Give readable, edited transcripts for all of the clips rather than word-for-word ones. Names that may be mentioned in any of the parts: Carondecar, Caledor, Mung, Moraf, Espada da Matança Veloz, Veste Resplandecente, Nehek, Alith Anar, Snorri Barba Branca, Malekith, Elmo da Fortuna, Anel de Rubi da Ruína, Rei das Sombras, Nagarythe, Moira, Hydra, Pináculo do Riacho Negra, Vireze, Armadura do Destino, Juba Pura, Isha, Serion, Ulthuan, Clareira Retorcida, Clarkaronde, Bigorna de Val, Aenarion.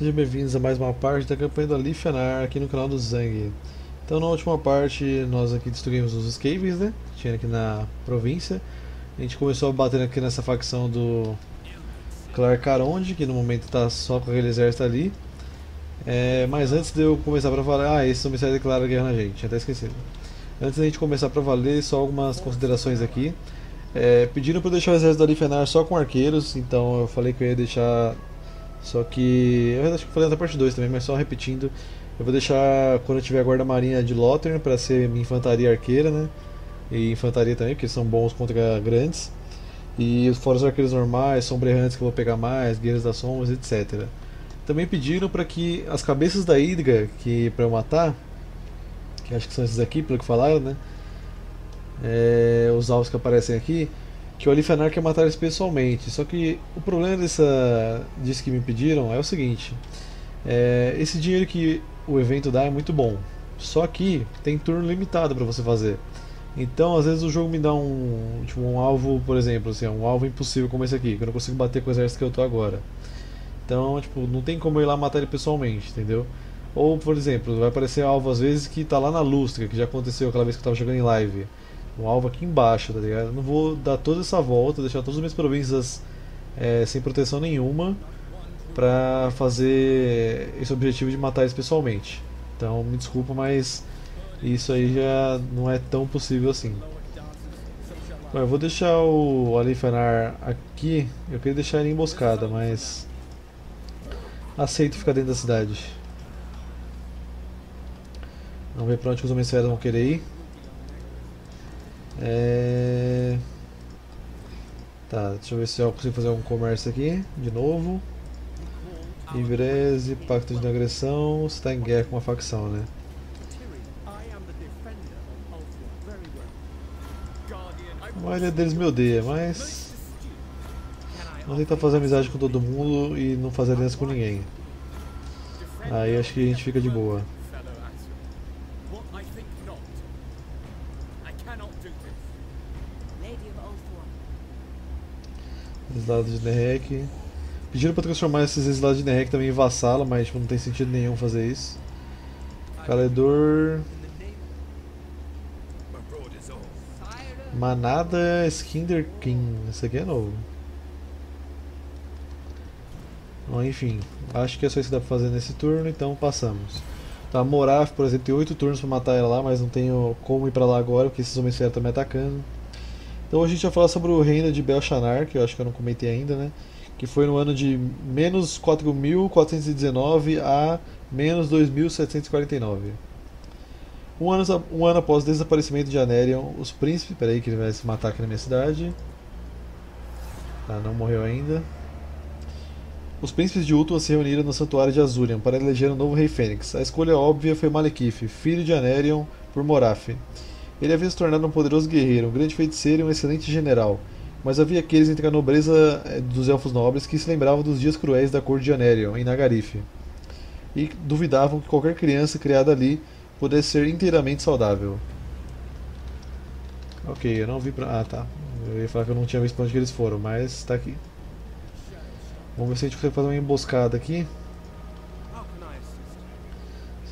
Sejam bem-vindos a mais uma parte da campanha da Alith Anar aqui no canal do Zangue. Então na última parte nós aqui destruímos os Skavens, né? Que tinha aqui na província. A gente começou a bater aqui nessa facção do Clarkaronde, que no momento está só com aquele exército ali. Mas antes de eu começar para valer... Ah, esse homicídio declara guerra na gente, tinha até esquecido. Antes da gente começar para valer, só algumas considerações aqui. Pediram para eu deixar o exército da Alith Anar só com arqueiros, então eu falei que eu ia deixar... Só que, eu acho que falei na parte 2 também, mas só repetindo, eu vou deixar quando eu tiver a guarda marinha de Lothern para ser minha infantaria arqueira, né? E infantaria também, porque são bons contra grandes. E fora os arqueiros normais, sombreantes que eu vou pegar mais, guerreiros das sombras, etc. Também pediram para que as cabeças da Hydra, que para eu matar, que acho que são esses aqui, pelo que falaram, né? Os alvos que aparecem aqui, que o Alith Anar quer matar eles pessoalmente. Só que o problema disso que me pediram é o seguinte: esse dinheiro que o evento dá é muito bom, só que tem turno limitado para você fazer. Então às vezes o jogo me dá um alvo, por exemplo, assim, um alvo impossível como esse aqui, que eu não consigo bater com o exército que eu tô agora. Então tipo, não tem como eu ir lá matar ele pessoalmente, entendeu? Ou por exemplo, vai aparecer alvo às vezes que tá lá na lustra, que já aconteceu aquela vez que eu tava jogando em live. Um alvo aqui embaixo, tá ligado? Eu não vou dar toda essa volta, deixar todas as minhas províncias sem proteção nenhuma pra fazer esse objetivo de matar eles pessoalmente. Então me desculpa, mas isso aí já não é tão possível assim. Bom, eu vou deixar o Alith Anar aqui. Eu queria deixar ele emboscada, mas aceito ficar dentro da cidade. Vamos ver pra onde os homens vão querer ir. Tá, deixa eu ver se eu consigo fazer algum comércio aqui, de novo. Ivreze, pacto de não agressão, você está em guerra com uma facção, né? A maioria deles me odeia, mas... Vamos tentar fazer amizade com todo mundo e não fazer aliança com ninguém. Aí acho que a gente fica de boa. Exilados de Nehek. Pediram para transformar esses exilados de Nehek também em vassalo, mas tipo, não tem sentido nenhum fazer isso. Caledor. Manada Skinderkin. Esse aqui é novo. Bom, enfim, acho que é só isso que dá pra fazer nesse turno, então passamos. Tá, Moraf, por exemplo, tem 8 turnos pra matar ela lá, mas não tenho como ir pra lá agora, porque esses homens estão me atacando. Então hoje a gente vai falar sobre o reino de Bel-Shanar, que eu acho que eu não comentei ainda, né? Que foi no ano de menos 4.419 a menos 2.749. Um ano após o desaparecimento de Aenarion, os príncipes... Peraí que ele vai se matar aqui na minha cidade. Ah, não morreu ainda. Os príncipes de Ulthuan se reuniram no Santuário de Asuryan para eleger um novo rei fênix. A escolha óbvia foi Malekith, filho de Aenarion, por Moraf. Ele havia se tornado um poderoso guerreiro, um grande feiticeiro e um excelente general, mas havia aqueles entre a nobreza dos elfos nobres que se lembravam dos dias cruéis da corte de Aenarion, em Nagarythe, e duvidavam que qualquer criança criada ali pudesse ser inteiramente saudável. Ok, eu não vi pra... Ah, tá. Eu ia falar que eu não tinha visto pra onde que eles foram, mas tá aqui. Vamos ver se a gente consegue fazer uma emboscada aqui.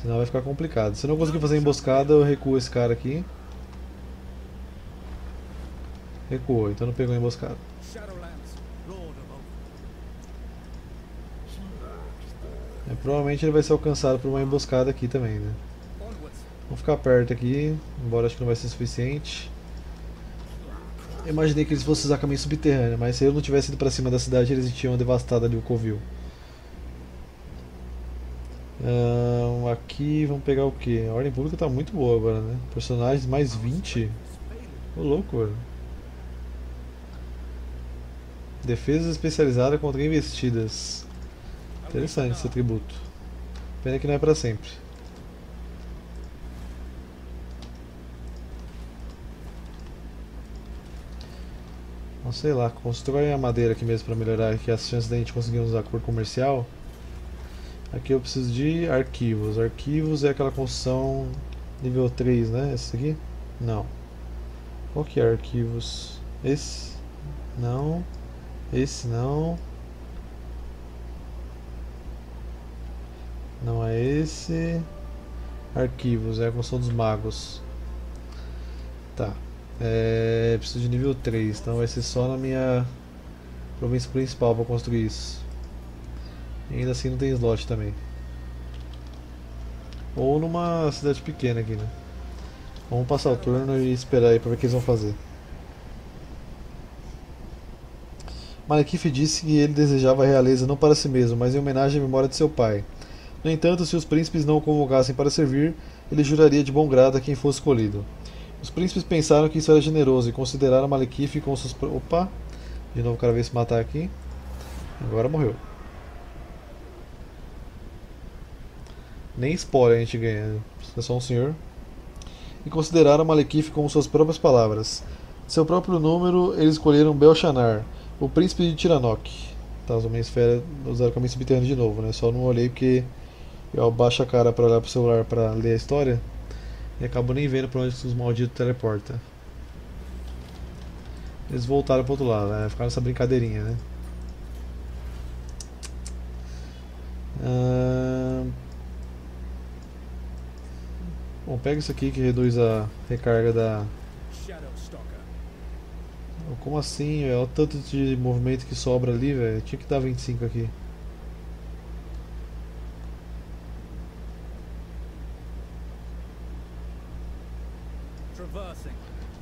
Senão vai ficar complicado. Se eu não conseguir fazer emboscada, eu recuo esse cara aqui. Recuou, então não pegou a emboscada. Provavelmente ele vai ser alcançado por uma emboscada aqui também, né? Vamos ficar perto aqui, embora acho que não vai ser suficiente. Eu imaginei que eles fossem usar caminho subterrâneo, mas se eu não tivesse ido pra cima da cidade, eles tinham devastado ali o Covil. Aqui vamos pegar o que? A ordem pública tá muito boa agora, né? Personagens mais 20? Ô louco, velho. Defesa especializada contra investidas. Interessante esse atributo. Pena que não é pra sempre. Não sei lá, constrói a madeira aqui mesmo pra melhorar aqui as chances da gente conseguir usar cor comercial. Aqui eu preciso de arquivos. Arquivos é aquela construção nível 3, né? Esse aqui? Não. Qual que é arquivos? Esse? Não. Esse não. Não é esse. Arquivos, é a construção dos magos. Tá. É, preciso de nível 3, então vai ser só na minha província principal para construir isso. E ainda assim não tem slot também. Ou numa cidade pequena aqui, né? Vamos passar o turno e esperar aí para ver o que eles vão fazer. Malekith disse que ele desejava a realeza não para si mesmo, mas em homenagem à memória de seu pai. No entanto, se os príncipes não o convocassem para servir, ele juraria de bom grado a quem fosse escolhido. Os príncipes pensaram que isso era generoso e consideraram Malekith com seus... Opa! De novo o cara veio se matar aqui. Agora morreu. Nem spoiler a gente ganha, é só um senhor. E consideraram Malekith com suas próprias palavras. Seu próprio número, eles escolheram Bel-Shanar, o príncipe de Tiranoc. Tá, as minhas esferas usaram o caminho subterrâneo de novo, né? Só não olhei porque eu abaixo a cara pra olhar pro celular pra ler a história e acabo nem vendo pra onde os malditos teleportam. Eles voltaram pro outro lado, né? Ficaram nessa brincadeirinha, né? Bom, pega isso aqui que reduz a recarga da... Como assim? Olha o tanto de movimento que sobra ali, velho. Tinha que dar 25 aqui.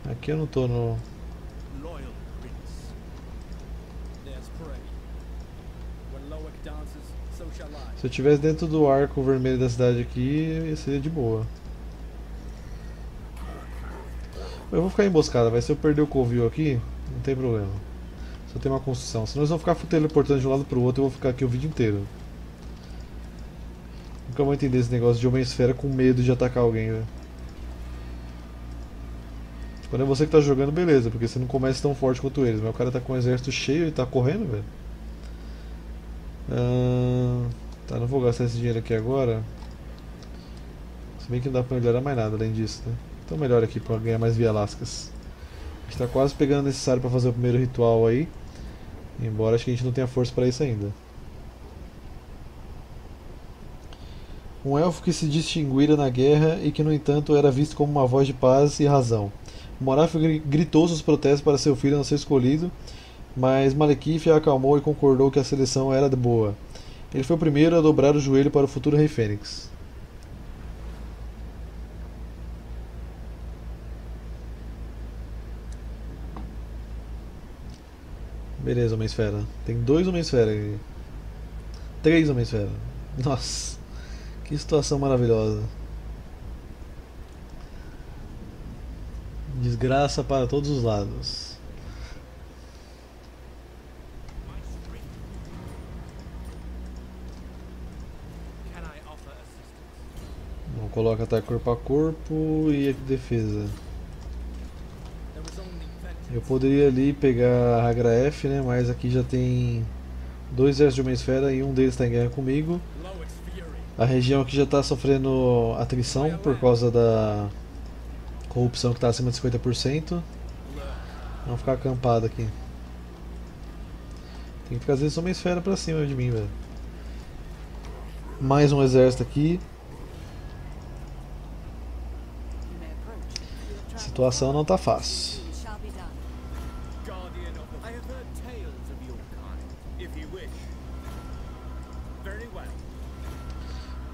Aqui eu não tô no... Se eu estivesse dentro do arco vermelho da cidade aqui, seria de boa. Eu vou ficar emboscada, vai. Se eu perder o Covil aqui, não tem problema. Só tem uma construção. Senão eles vão ficar teleportando de um lado pro outro e eu vou ficar aqui o vídeo inteiro. Nunca vou entender esse negócio de uma esfera com medo de atacar alguém, velho. Quando é você que tá jogando, beleza, porque você não começa tão forte quanto eles. Mas o cara tá com um exército cheio e tá correndo, velho. Tá, não vou gastar esse dinheiro aqui agora. Se bem que não dá pra melhorar mais nada além disso, né? Então melhor aqui para ganhar mais vialascas. A gente tá quase pegando o necessário para fazer o primeiro ritual aí. Embora acho que a gente não tenha força para isso ainda. Um elfo que se distinguira na guerra e que no entanto era visto como uma voz de paz e razão. Moraf gritou seus protestos para seu filho não ser escolhido, mas Malekith a acalmou e concordou que a seleção era de boa. Ele foi o primeiro a dobrar o joelho para o futuro Rei Fênix. Beleza, uma esfera. Tem 2 homens-fera aqui. 3 homens-fera. Nossa, que situação maravilhosa. Desgraça para todos os lados. Bom, coloca ataque corpo a corpo e defesa. Eu poderia ali pegar a Hag Graef, né? Mas aqui já tem 2 exércitos de uma esfera e um deles está em guerra comigo. A região aqui já está sofrendo atrição por causa da corrupção que está acima de 50%. Vamos ficar acampado aqui. Tem que trazer só uma esfera para cima de mim, velho. Mais um exército aqui. A situação não está fácil.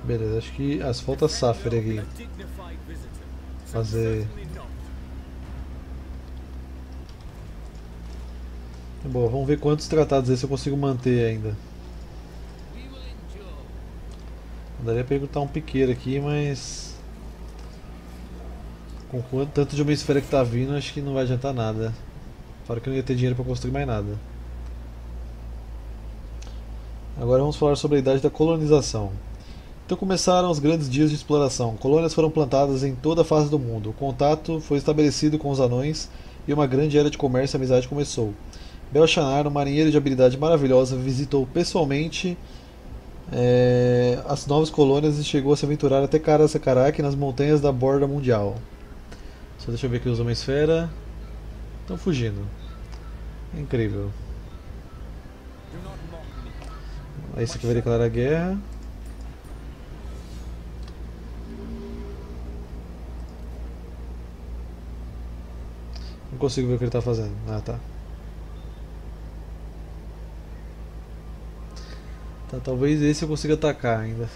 Beleza, acho que as falta Saffre aqui. Fazer. Bom, vamos ver quantos tratados esse eu consigo manter ainda. Daria pra perguntar um piqueiro aqui, mas. Com quanto tanto de uma esfera que tá vindo, acho que não vai adiantar nada. Fora que eu não ia ter dinheiro pra construir mais nada. Agora vamos falar sobre a idade da colonização. Então começaram os grandes dias de exploração. Colônias foram plantadas em toda a face do mundo. O contato foi estabelecido com os anões e uma grande era de comércio e amizade começou. Bel-Shanar, um marinheiro de habilidade maravilhosa, visitou pessoalmente as novas colônias e chegou a se aventurar até Karaz-a-Karak nas montanhas da borda mundial. Só deixa eu ver aqui os homens-fera. Estão fugindo. É incrível. Esse aqui vai declarar guerra. consigo ver o que ele está fazendo. Ah, tá. Tá, talvez esse eu consiga atacar ainda.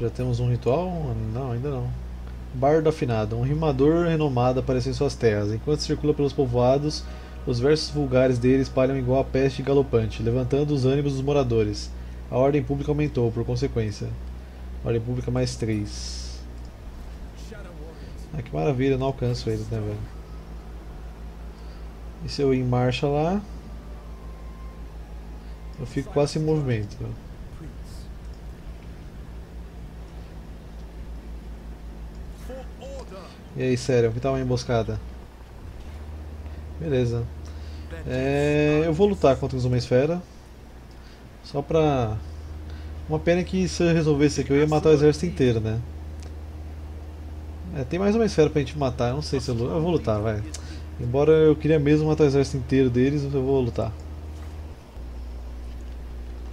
Já temos um ritual? Não, ainda não. Bardo afinado. Um rimador renomado aparece em suas terras. Enquanto circula pelos povoados, os versos vulgares dele espalham igual a peste galopante, levantando os ânimos dos moradores. A ordem pública aumentou, por consequência. Ordem pública mais 3. Ah, que maravilha, não alcanço eles, né, velho? E se eu ir em marcha lá, eu fico quase sem movimento. E aí, sério, que tal uma emboscada? Beleza. É, eu vou lutar contra os Homens Fera. Só pra... Uma pena que se eu resolvesse aqui eu ia matar o exército inteiro, né? É, tem mais Homens Fera pra gente matar, eu não sei se eu... Eu vou lutar, vai. Embora eu queria mesmo matar o exército inteiro deles, eu vou lutar.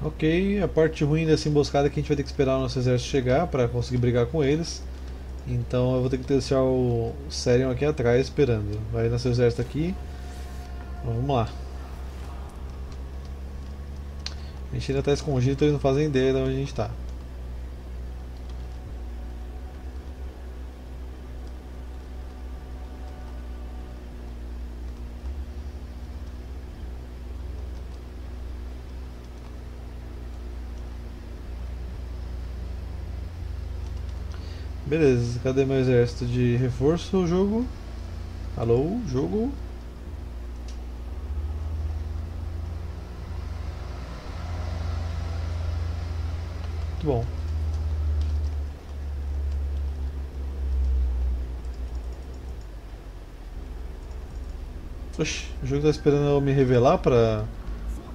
Ok, a parte ruim dessa emboscada é que a gente vai ter que esperar o nosso exército chegar pra conseguir brigar com eles. Então eu vou ter que deixar o Serion aqui atrás esperando. Vai nascer o exército aqui. Vamos lá. A gente ainda está escondido, então eles não fazem ideia de onde a gente está. Beleza, cadê meu exército de reforço, jogo? Alô, jogo? Muito bom. Oxi, o jogo tá esperando eu me revelar pra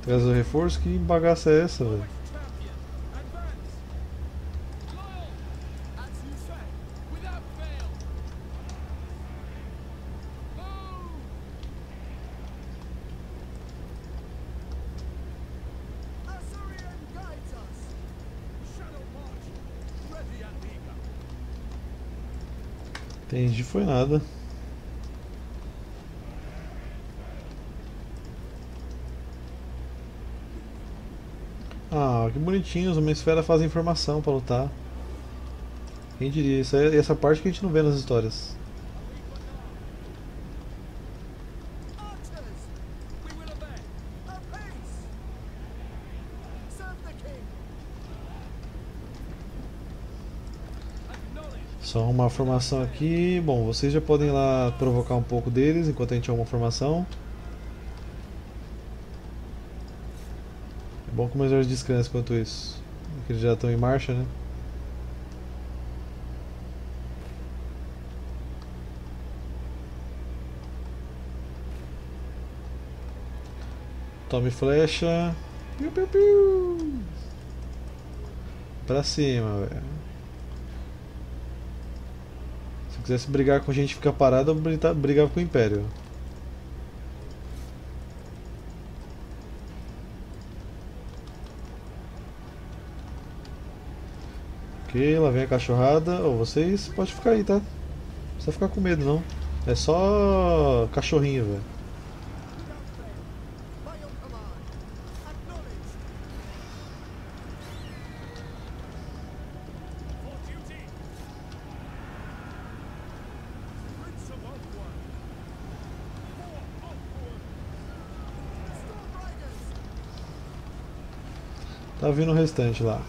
trazer o reforço? Que bagaça é essa, velho? Entendi, foi nada. Ah, que bonitinho, os Homens Fera fazem informação pra lutar. Quem diria, isso é essa parte que a gente não vê nas histórias. Só uma formação aqui. Bom, vocês já podem ir lá provocar um pouco deles enquanto a gente arruma uma formação. É bom que o meu exército descanse enquanto isso. Porque eles já estão em marcha, né? Tome flecha. Piu, piu, piu. Pra cima, velho. Se quisesse brigar com a gente e ficar parado, eu brigava com o Império. Ok, lá vem a cachorrada. Oh, vocês podem ficar aí, tá? Não precisa ficar com medo, não. É só cachorrinho, velho. Tá vindo o restante lá.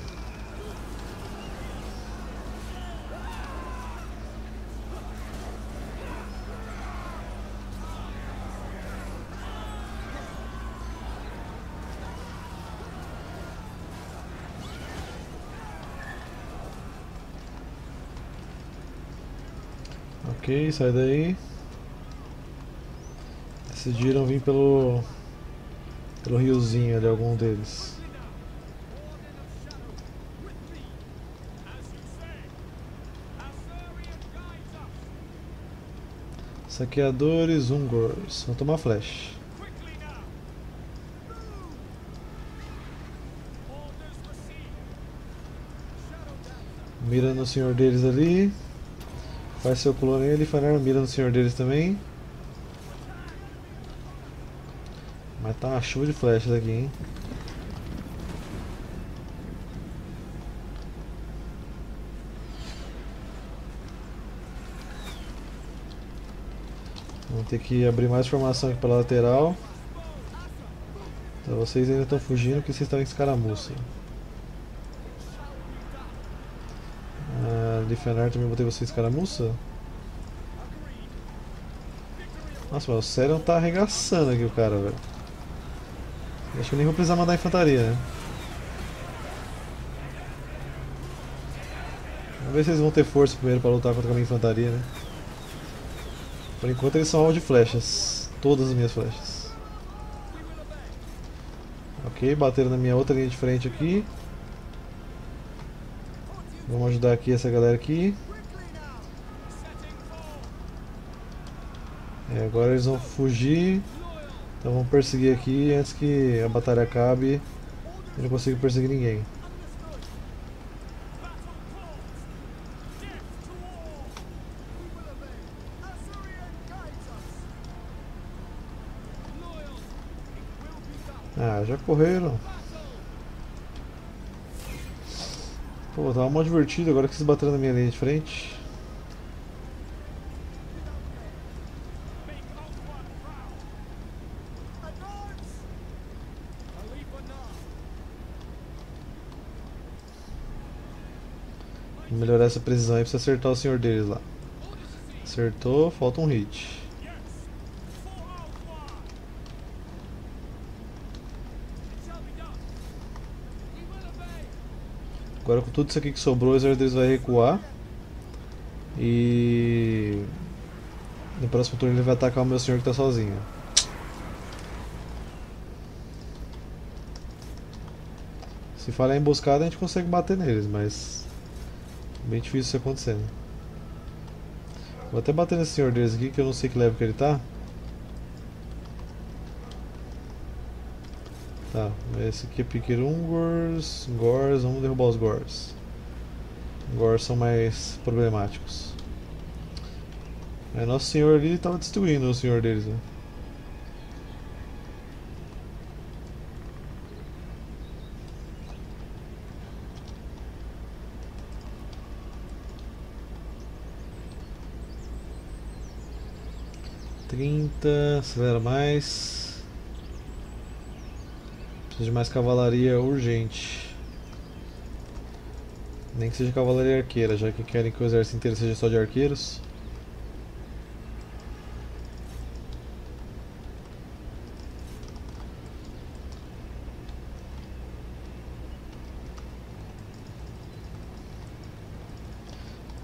Ok, sai daí. Decidiram vir pelo riozinho ali, algum deles. Saqueadores húngaros, vão tomar flash. Mira no senhor deles ali. Faz seu clone nele, Fanar, mira no senhor deles também. Mas tá uma chuva de flechas aqui, hein. Vamos ter que abrir mais formação aqui pra lateral. Então vocês ainda estão fugindo porque vocês estão em escaramuça. De Fenar também botei vocês em escaramuça. Nossa, o Serion tá arregaçando aqui o cara, velho. Acho que eu nem vou precisar mandar infantaria, né? Vamos ver se eles vão ter força primeiro pra lutar contra a minha infantaria, né? Por enquanto eles são alvo de flechas. Todas as minhas flechas. Ok, bateram na minha outra linha de frente aqui. Vamos ajudar aqui essa galera aqui. É, agora eles vão fugir. Então vamos perseguir aqui antes que a batalha acabe. Eu não consigo perseguir ninguém. Ah, já correram. Pô, tava mal divertido agora que vocês bateram na minha linha de frente. Vou melhorar essa precisão aí pra você acertar o senhor deles lá. Acertou, falta um hit. Agora com tudo isso aqui que sobrou, o exército deles vai recuar. E... no próximo turno ele vai atacar o meu senhor que está sozinho. Se falhar emboscada a gente consegue bater neles, mas... bem difícil isso acontecendo. Vou até bater nesse senhor deles aqui, que eu não sei que level que ele tá. Tá, esse aqui é Piqueiro Ungors, Gors, vamos derrubar os Gors. Gors são mais problemáticos. Aí nosso senhor ali estava destruindo o senhor deles, né? Acelera mais. Preciso de mais cavalaria urgente. Nem que seja cavalaria arqueira, já que querem que o exército inteiro seja só de arqueiros.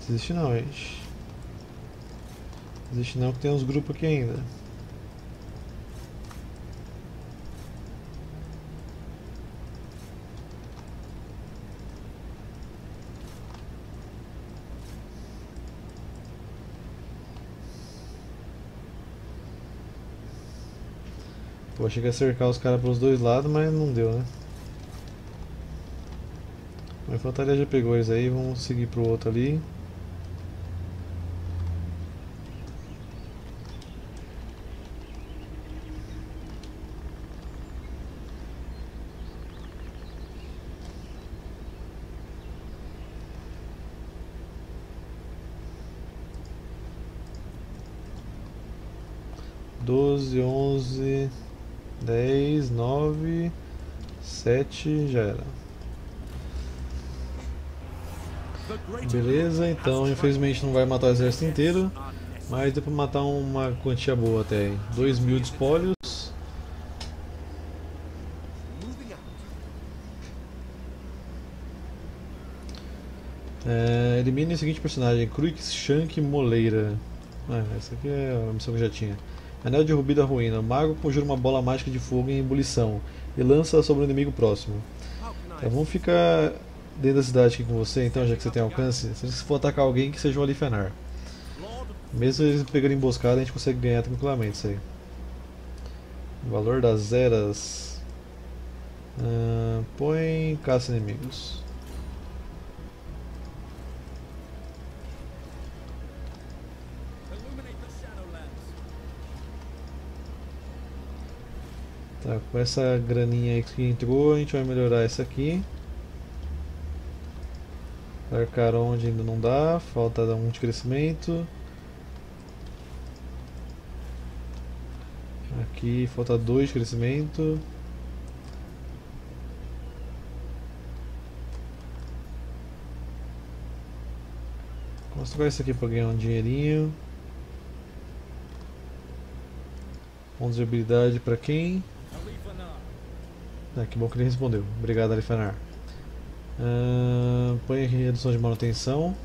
Desiste não, gente. Desiste não que tem uns grupos aqui ainda. Pô, cheguei a cercar os caras pelos dois lados, mas não deu, né? A infantaria já pegou eles aí, vamos seguir pro outro ali. Já era. Beleza, então infelizmente não vai matar o exército inteiro, mas deu pra matar uma quantia boa até aí. 2000 de espólios. É, elimine o seguinte personagem, Crux, Shank, Moleira. Ah, essa aqui é a missão que eu já tinha. Anel de Rubi da Ruína. O mago conjura uma bola mágica de fogo em ebulição e lança sobre o inimigo próximo. Então, vamos ficar dentro da cidade aqui com você, então, já que você tem alcance. Se você for atacar alguém, que seja um Alith Anar. Mesmo eles pegando emboscada, a gente consegue ganhar tranquilamente isso aí. Valor das eras. Põe caça inimigos. Tá, com essa graninha aí que entrou, a gente vai melhorar essa aqui. Clarkaronde ainda não dá, falta um de crescimento. Aqui falta 2 de crescimento. Vou construir isso aqui para ganhar um dinheirinho. Pontos de habilidade para quem? Ah, que bom que ele respondeu. Obrigado, Alith Anar. Põe aqui redução de manutenção.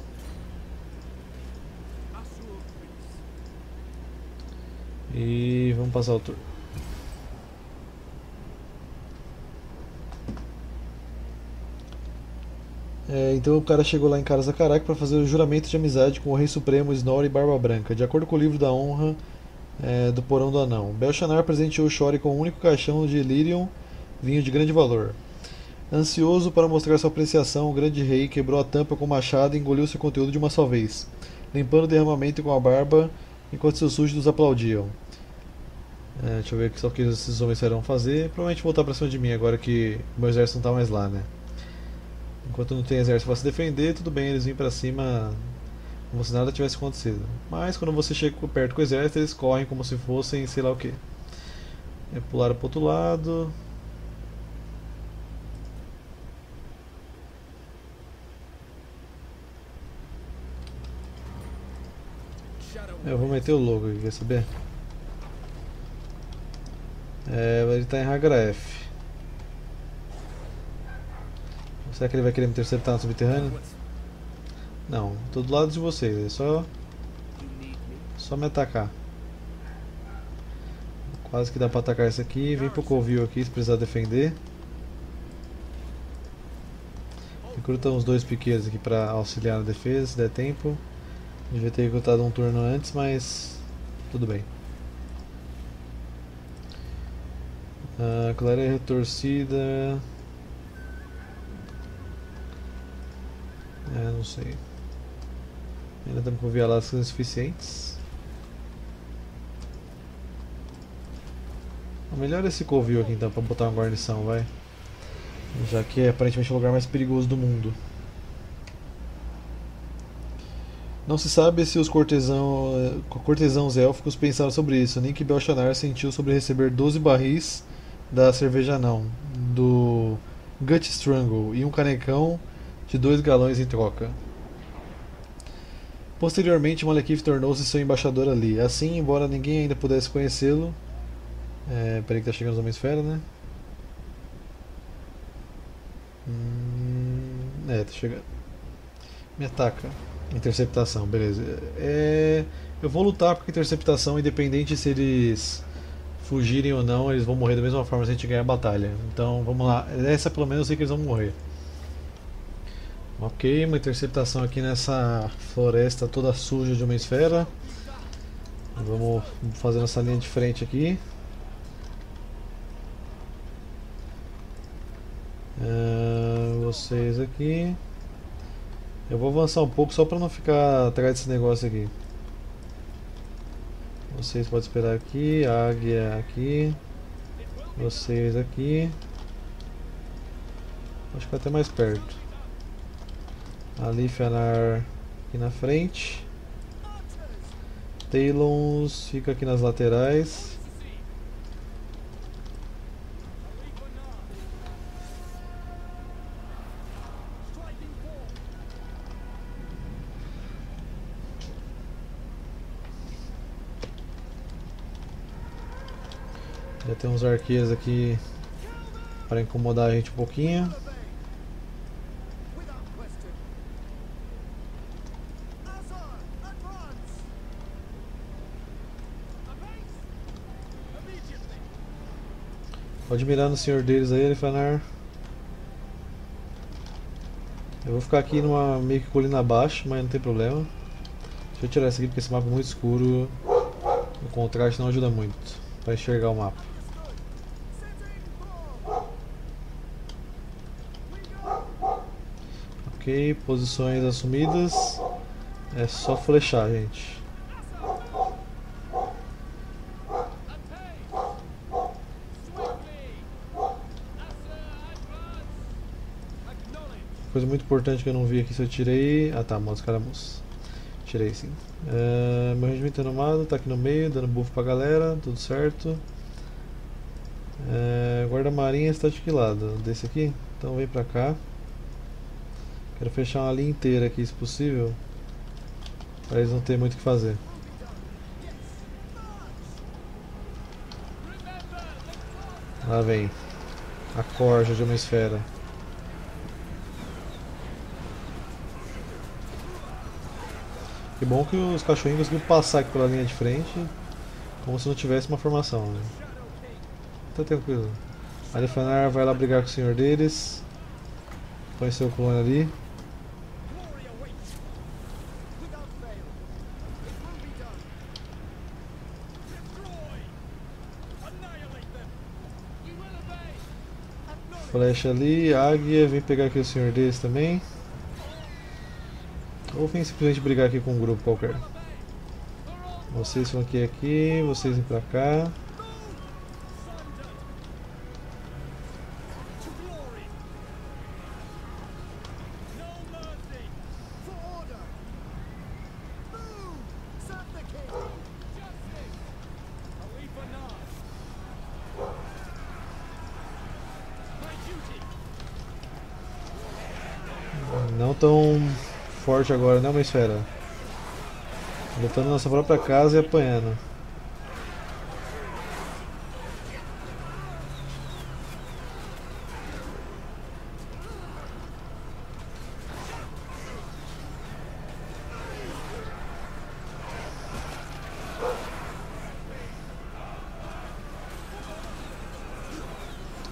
E vamos passar o turno. Então o cara chegou lá em Karaz-a-Karak para fazer o juramento de amizade com o Rei Supremo Snorri Barba Branca, de acordo com o livro da honra do Porão do Anão. Bel-Shanar presenteou Shori com o único caixão de Illyrium, vinho de grande valor. Ansioso para mostrar sua apreciação, o grande rei quebrou a tampa com o machado e engoliu seu conteúdo de uma só vez, limpando o derramamento com a barba enquanto seus súditos aplaudiam. Deixa eu ver só o que esses homens irão fazer. Provavelmente voltar pra cima de mim agora que meu exército não tá mais lá, né? Enquanto não tem exército pra se defender, tudo bem, eles vêm pra cima como se nada tivesse acontecido. Mas quando você chega perto com o exército, eles correm como se fossem sei lá o que. Pularam pro outro lado. Eu vou meter o logo aqui, quer saber? Ele está em Hag Graef. Será que ele vai querer me interceptar no subterrâneo? Não, estou do lado de vocês, é só me atacar. Quase que dá para atacar isso aqui, vem pro Covil aqui se precisar defender. Recruta uns 2 piqueiros aqui para auxiliar na defesa, se der tempo. Devia ter recrutado um turno antes, mas tudo bem. Clareia retorcida. Não sei. Ainda estamos com vialascas suficientes. Melhor esse Covil aqui então para botar uma guarnição, vai. Já que é aparentemente o lugar mais perigoso do mundo. Não se sabe se os cortesãos élficos pensaram sobre isso, nem que Bel-Shanar sentiu sobre receber 12 barris da cerveja anão, do Gut Strangle, e um canecão de 2 galões em troca. Posteriormente, Malekith tornou-se seu embaixador ali. Assim, embora ninguém ainda pudesse conhecê-lo... Peraí que tá chegando os Homem-Esfera, né? Tá chegando. Me ataca. Interceptação, beleza. Eu vou lutar porque interceptação, independente se eles... fugirem ou não, eles vão morrer da mesma forma se a gente ganhar a batalha. Então vamos lá, essa pelo menos eu sei que eles vão morrer. Ok, uma interceptação aqui nessa floresta toda suja de uma esfera. Vamos fazer nossa linha de frente aqui. Vocês aqui. Eu vou avançar um pouco só para não ficar atrás desse negócio aqui. Vocês podem esperar aqui, a águia aqui, vocês aqui. Acho que até mais perto. Alith Anar aqui na frente. Talons fica aqui nas laterais. Já tem uns arqueiros aqui para incomodar a gente um pouquinho. Pode mirar no senhor deles aí, Alith Anar. Eu vou ficar aqui numa meio que colina abaixo, mas não tem problema. Deixa eu tirar esse aqui porque esse mapa é muito escuro. O contraste não ajuda muito para enxergar o mapa. Ok, posições assumidas. É só flechar, gente. Coisa muito importante que eu não vi aqui se eu tirei. Ah tá, modo escaramuça. Tirei sim. Meu regimento renomado tá aqui no meio, dando buff pra galera, tudo certo. Guarda-marinha está de que lado? Desse aqui? Então vem pra cá. Quero fechar uma linha inteira aqui, se possível, pra eles não terem muito o que fazer. Lá vem a corja de uma esfera. Que bom que os cachorrinhos conseguiram passar aqui pela linha de frente, como se não tivesse uma formação, né? Tá tranquilo. Alith Anar vai lá brigar com o senhor deles. Põe seu clone ali. Flecha ali, águia, vem pegar aqui o senhor deles também. Ou vem simplesmente brigar aqui com um grupo qualquer. Vocês vão aqui, vocês vêm pra cá. Não tão forte agora, né, uma esfera? Lutando na nossa própria casa e apanhando.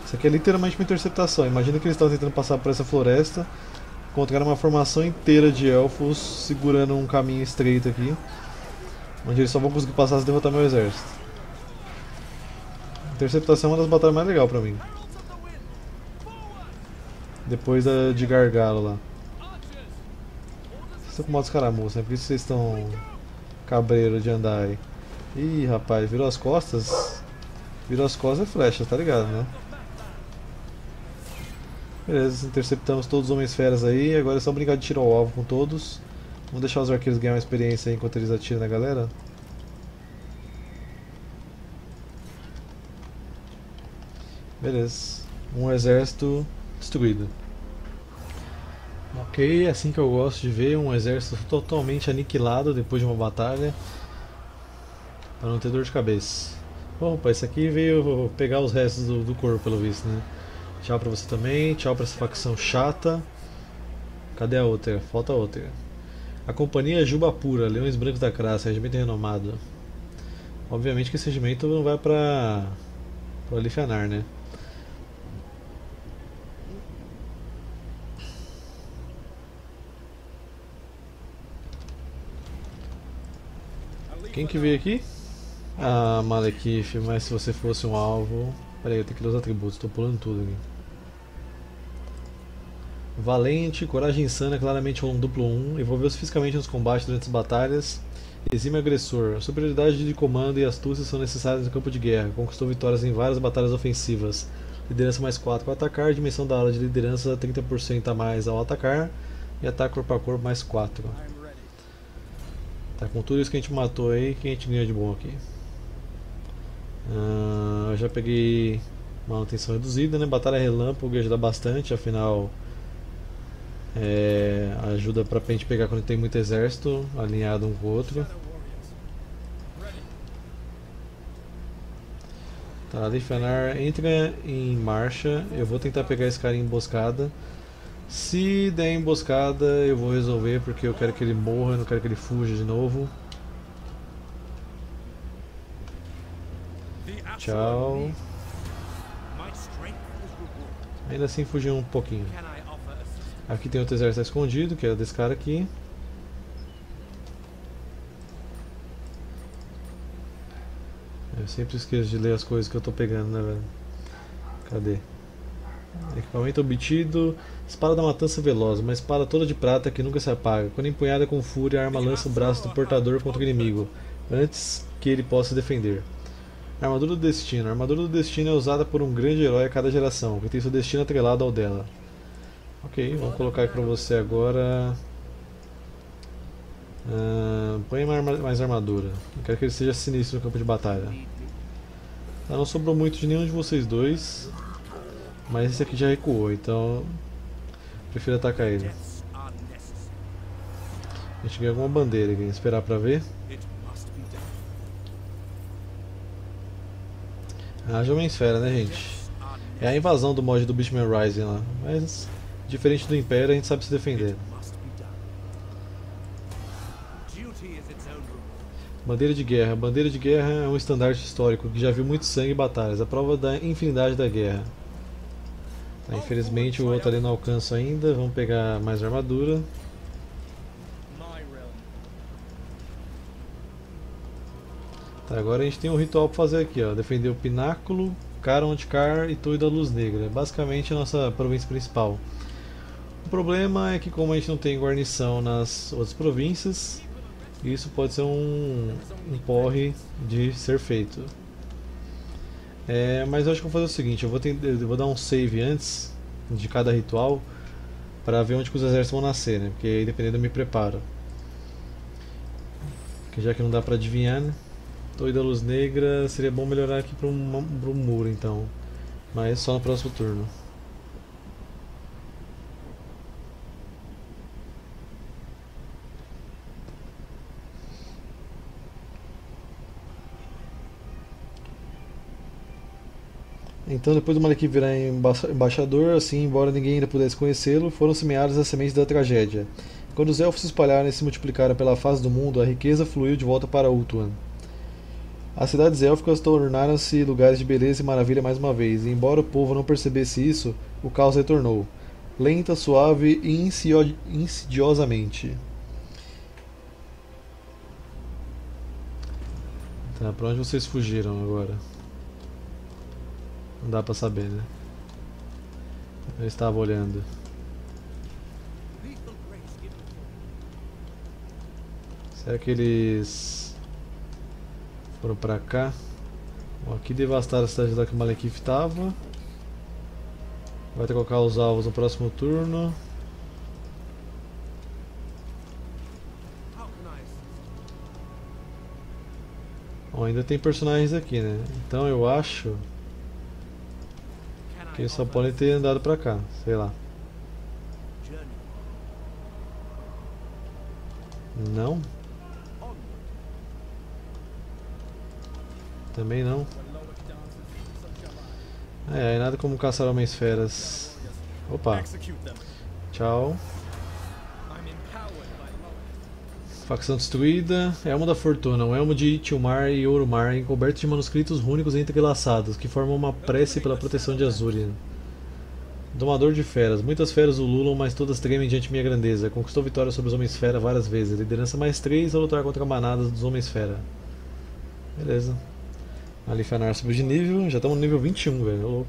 Isso aqui é literalmente uma interceptação. Imagina que eles estavam tentando passar por essa floresta. Encontraram uma formação inteira de elfos segurando um caminho estreito aqui, onde eles só vão conseguir passar se derrotar meu exército. Interceptação é uma das batalhas mais legais pra mim, depois da de gargalo lá. Vocês estão com modo escaramuça, né? Por isso vocês estão cabreiro de andar aí. Ih rapaz, virou as costas? Virou as costas é flecha, tá ligado, né? Beleza, interceptamos todos os homens-feras aí, agora é só brincar de tirar o alvo com todos. Vamos deixar os arqueiros ganhar uma experiência aí enquanto eles atiram na galera. Beleza, um exército destruído. Ok, é assim que eu gosto de ver, um exército totalmente aniquilado depois de uma batalha. Para não ter dor de cabeça. Opa, esse aqui veio pegar os restos do corpo, pelo visto, né? Tchau pra você também, tchau pra essa facção chata. Cadê a outra? Falta outra. A companhia Juba Pura, Leões Brancos da Crassa, regimento renomado. Obviamente que esse regimento não vai pra Alith Anar, né? Quem que veio aqui? Ah, Malekith, mas se você fosse um alvo... Pera aí, eu tenho que ler os atributos, estou pulando tudo aqui. Valente, coragem insana, claramente rolou um duplo 1. Envolveu-se fisicamente nos combates durante as batalhas. Exime agressor. A superioridade de comando e astúcia são necessárias no campo de guerra. Conquistou vitórias em várias batalhas ofensivas. Liderança mais 4 para atacar. Dimensão da ala de liderança 30% a mais ao atacar. E ataque corpo a corpo mais 4. Tá, com tudo isso que a gente matou aí, que a gente ganha de bom aqui. Eu já peguei manutenção reduzida, né? Batalha relâmpago ajuda bastante, afinal ajuda pra gente pegar quando tem muito exército alinhado um com o outro. Tá, Alith Anar entra em marcha. Eu vou tentar pegar esse cara em emboscada. Se der emboscada eu vou resolver, porque eu quero que ele morra, eu não quero que ele fuja de novo. Tchau. Ainda assim fugiu um pouquinho. Aqui tem outro exército escondido, que era desse cara aqui. Eu sempre esqueço de ler as coisas que eu estou pegando, né, velho? Cadê? Equipamento obtido. Espada da matança veloz, uma espada toda de prata que nunca se apaga. Quando empunhada com fúria, a arma lança o braço do portador contra o inimigo, antes que ele possa defender. Armadura do Destino. A Armadura do Destino é usada por um grande herói a cada geração, que tem seu destino atrelado ao dela. Ok, vou colocar aí pra você agora. Põe mais armadura. Eu quero que ele seja sinistro no campo de batalha. Tá, não sobrou muito de nenhum de vocês dois. Mas esse aqui já recuou, então prefiro atacar ele. A gente ganha alguma bandeira aqui, esperar pra ver. Ah, já é uma esfera, né, gente? É a invasão do mod do Beastman Rising lá. Mas, diferente do Império, a gente sabe se defender. Bandeira de guerra. Bandeira de guerra é um estandarte histórico que já viu muito sangue e batalhas. A prova da infinidade da guerra. Tá, infelizmente o outro ali não alcança ainda. Vamos pegar mais armadura. Tá, agora a gente tem um ritual pra fazer aqui, ó. Defender o Pináculo, Carondecar e Torre da Luz Negra. Basicamente a nossa província principal. O problema é que como a gente não tem guarnição nas outras províncias, isso pode ser um porre de ser feito. Mas eu acho que vou fazer o seguinte, eu vou dar um save antes de cada ritual para ver onde que os exércitos vão nascer, né? Porque aí dependendo eu me preparo. Porque já que não dá para adivinhar, né? Torre da Luz Negra, seria bom melhorar aqui para um muro então, mas só no próximo turno. Então, depois do Malekith virar embaixador, assim, embora ninguém ainda pudesse conhecê-lo, foram semeadas as sementes da tragédia. Quando os elfos se espalharam e se multiplicaram pela face do mundo, a riqueza fluiu de volta para Ulthuan. As cidades élficas tornaram-se lugares de beleza e maravilha mais uma vez, e embora o povo não percebesse isso, o caos retornou, lenta, suave e insidiosamente. Tá, pra onde vocês fugiram agora? Não dá pra saber, né? Eu estava olhando. Será que eles foram pra cá? Bom, aqui devastaram a cidade lá que o Malekith estava. Vai ter que colocar os alvos no próximo turno. Bom, ainda tem personagens aqui, né? Então eu acho que eles só podem ter andado pra cá, sei lá. Não? Também não. É, nada como caçar homens feras. Opa. Tchau. Facção destruída, Elmo da Fortuna, um elmo de Tilmar e Ourumar encoberto de manuscritos rúnicos entrelaçados, que formam uma prece pela proteção de Asuryan. Domador de feras, muitas feras ululam, mas todas tremem diante minha grandeza. Conquistou vitória sobre os Homens-Fera várias vezes, liderança +3 ao lutar contra manadas dos Homens-Fera. Beleza. Alith Anar subiu de nível, já estamos no nível 21, velho, louco.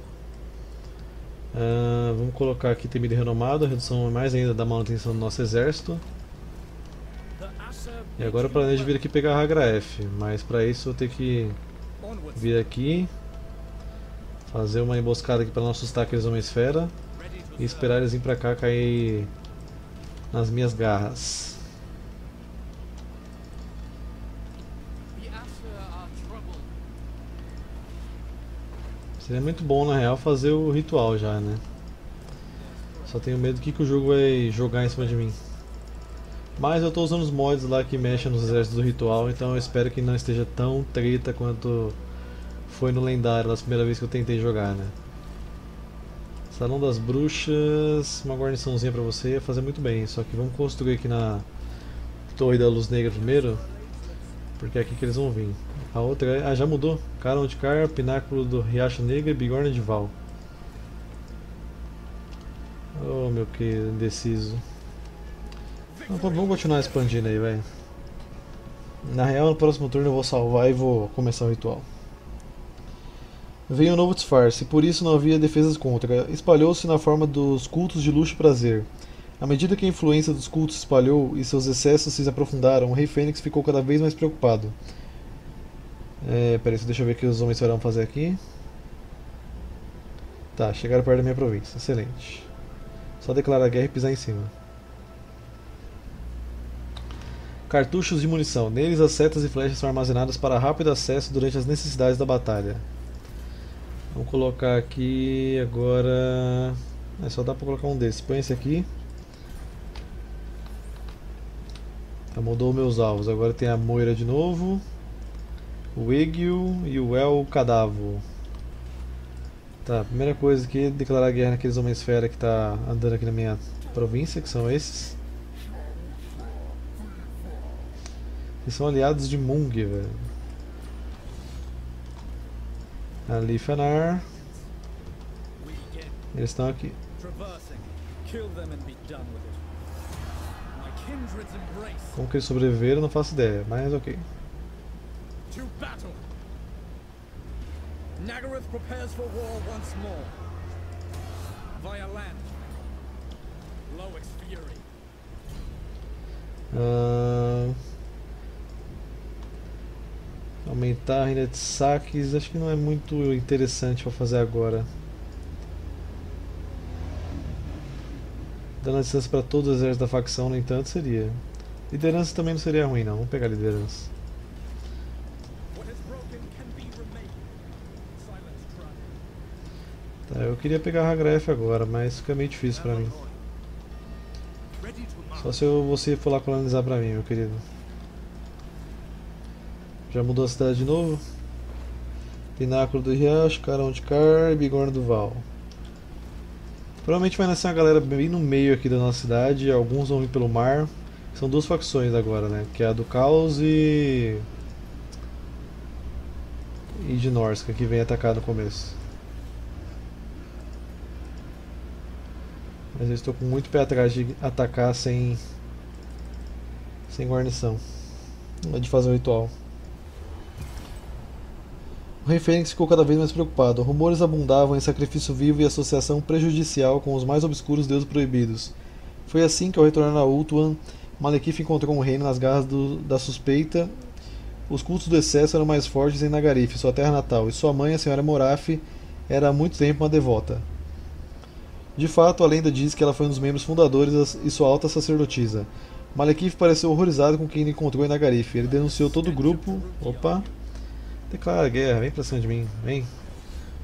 Vamos colocar aqui temido renomado, redução mais ainda da manutenção do nosso exército. E agora eu planejo vir aqui pegar a Hag Graef, mas para isso eu vou ter que vir aqui, fazer uma emboscada aqui para não assustar aqueles Homens-Fera e esperar eles virem para cá cair nas minhas garras. Seria muito bom na real fazer o ritual já, né? Só tenho medo do que o jogo vai jogar em cima de mim. Mas eu estou usando os mods lá que mexem nos exércitos do ritual, então eu espero que não esteja tão treta quanto foi no lendário da primeira vez que eu tentei jogar, né? Salão das Bruxas, uma guarniçãozinha pra você ia fazer muito bem, só que vamos construir aqui na Torre da Luz Negra primeiro, porque é aqui que eles vão vir. A outra é... ah, já mudou! Carondecar, Pináculo do Riacho Negra e Bigorna de Val. Oh, meu querido, indeciso. Vamos continuar expandindo aí, velho. Na real, no próximo turno eu vou salvar e vou começar o ritual. Veio um novo disfarce, por isso não havia defesas contra. Espalhou-se na forma dos cultos de luxo e prazer. À medida que a influência dos cultos se espalhou e seus excessos se aprofundaram, o Rei Fênix ficou cada vez mais preocupado. Peraí, deixa eu ver o que os homens vão fazer aqui. Tá, chegaram perto da minha província, excelente. Só declarar a guerra e pisar em cima. Cartuchos de munição. Neles as setas e flechas são armazenadas para rápido acesso durante as necessidades da batalha. Vamos colocar aqui agora... É, só dá para colocar um desses. Põe esse aqui. Tá, mudou meus alvos. Agora tem a Moira de novo. O Egil e o El Cadavo. Tá, primeira coisa aqui é declarar guerra naqueles homens fera que tá andando aqui na minha província, que são esses. Eles são aliados de Mung, velho. Alith Anar. Eles estão aqui. Como que eles sobreviveram, não faço ideia, mas ok. Nagarythe prepares for war once more. Via land. Lois fury. Aumentar a renda de saques, acho que não é muito interessante para fazer agora. Dando a distância para todos os exércitos da facção, no entanto, seria. Liderança também não seria ruim, não. Vamos pegar a liderança. Tá, eu queria pegar a Hag Graef agora, mas fica meio difícil pra mim. Só se você for lá colonizar pra mim, meu querido. Já mudou a cidade de novo? Pináculo do Riacho, Carondecar e Bigorna de Val. Provavelmente vai nascer uma galera bem no meio aqui da nossa cidade, alguns vão vir pelo mar. São duas facções agora, né? Que é a do Caos e de Norska, que vem atacar no começo. Mas eu estou com muito pé atrás de atacar sem guarnição. De fazer um ritual. O Rei Fênix ficou cada vez mais preocupado. Rumores abundavam em sacrifício vivo e associação prejudicial com os mais obscuros deuses proibidos. Foi assim que, ao retornar a Ulthuan, Malekith encontrou um reino nas garras da suspeita. Os cultos do excesso eram mais fortes em Nagarythe, sua terra natal, e sua mãe, a senhora Moraf, era há muito tempo uma devota. De fato, a lenda diz que ela foi um dos membros fundadores e sua alta sacerdotisa. Malekith pareceu horrorizado com quem ele encontrou em Nagarythe. Ele denunciou todo o grupo... Opa! Declara guerra, vem pra cima de mim, vem.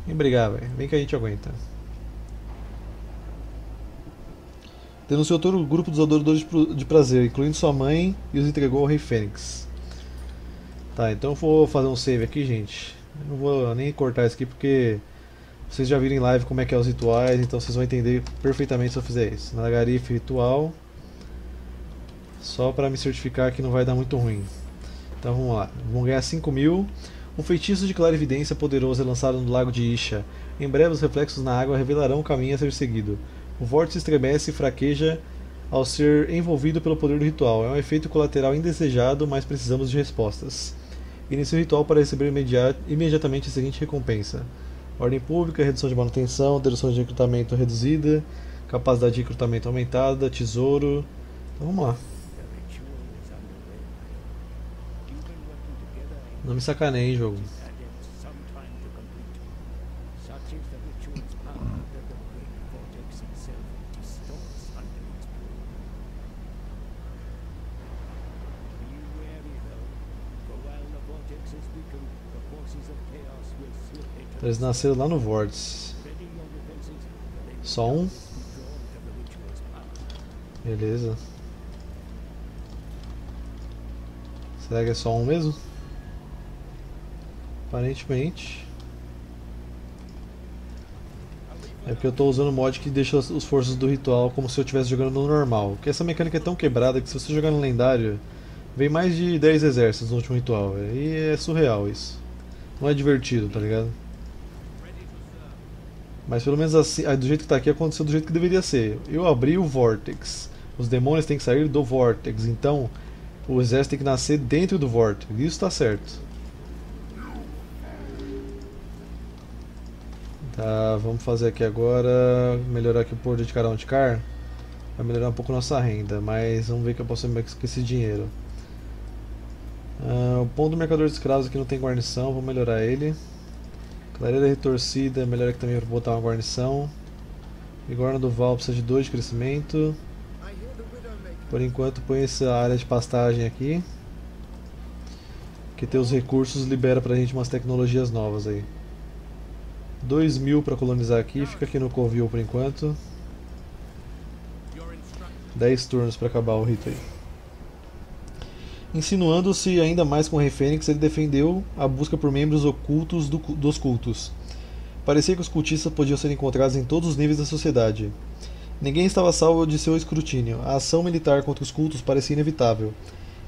Vem brigar, velho. Vem que a gente aguenta. Denunciou todo o grupo dos adoradores de prazer, incluindo sua mãe, e os entregou ao Rei Fênix. Tá, então eu vou fazer um save aqui, gente. Eu não vou nem cortar isso aqui porque... Vocês já viram em live como é que é os rituais, então vocês vão entender perfeitamente se eu fizer isso. Nagarythe ritual. Só para me certificar que não vai dar muito ruim. Então vamos lá. Vamos ganhar 5.000. Um feitiço de clarividência poderoso é lançado no lago de Isha. Em breve os reflexos na água revelarão o caminho a ser seguido. O vórtice estremece e fraqueja ao ser envolvido pelo poder do ritual. É um efeito colateral indesejado, mas precisamos de respostas. Inicie o ritual para receber imediatamente a seguinte recompensa. Ordem pública, redução de manutenção, dedução de recrutamento reduzida, capacidade de recrutamento aumentada, tesouro. Então vamos lá. Não me sacaneiem, jogo. Eles nasceram lá no Vórtex. Só um. Beleza. Será que é só um mesmo? Aparentemente. É porque eu estou usando o mod que deixa os forças do ritual como se eu estivesse jogando no normal. Porque essa mecânica é tão quebrada que se você jogar no lendário, vem mais de 10 exércitos no último ritual. E é surreal isso. Não é divertido, tá ligado? Mas pelo menos assim, do jeito que tá aqui aconteceu do jeito que deveria ser. Eu abri o Vórtex. Os demônios têm que sair do Vórtex. Então, o exército tem que nascer dentro do Vórtex. Isso tá certo. Tá, vamos fazer aqui agora. Melhorar aqui o porto de Carondecar. Vai melhorar um pouco nossa renda. Mas vamos ver o que eu posso fazer com esse dinheiro. O ponto do mercador de escravos aqui não tem guarnição. Vou melhorar ele. Clareira retorcida, melhor aqui também para botar uma guarnição. Bigorna do Val precisa de 2 de crescimento. Por enquanto põe essa área de pastagem aqui. Que ter os recursos libera pra gente umas tecnologias novas aí. 2000 pra colonizar aqui, fica aqui no Covil por enquanto. 10 turnos pra acabar o rito aí. Insinuando-se ainda mais com o Rei Fênix, ele defendeu a busca por membros ocultos dos cultos. Parecia que os cultistas podiam ser encontrados em todos os níveis da sociedade. Ninguém estava salvo de seu escrutínio. A ação militar contra os cultos parecia inevitável.